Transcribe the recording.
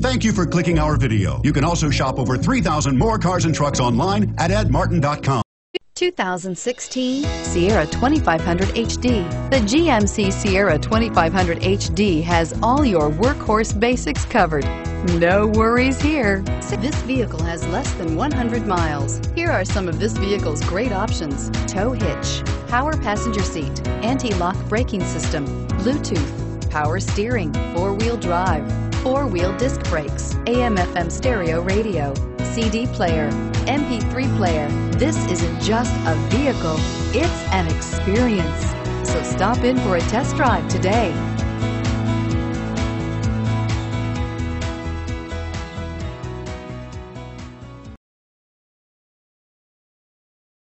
Thank you for clicking our video. You can also shop over 3,000 more cars and trucks online at EdMartin.com. 2016 Sierra 2500 HD. The GMC Sierra 2500 HD has all your workhorse basics covered. No worries here. This vehicle has less than 100 miles. Here are some of this vehicle's great options: tow hitch, power passenger seat, anti-lock braking system, Bluetooth, power steering, four-wheel drive, four-wheel disc brakes, AM/FM stereo radio, CD player, MP3 player. This isn't just a vehicle, it's an experience. So stop in for a test drive today.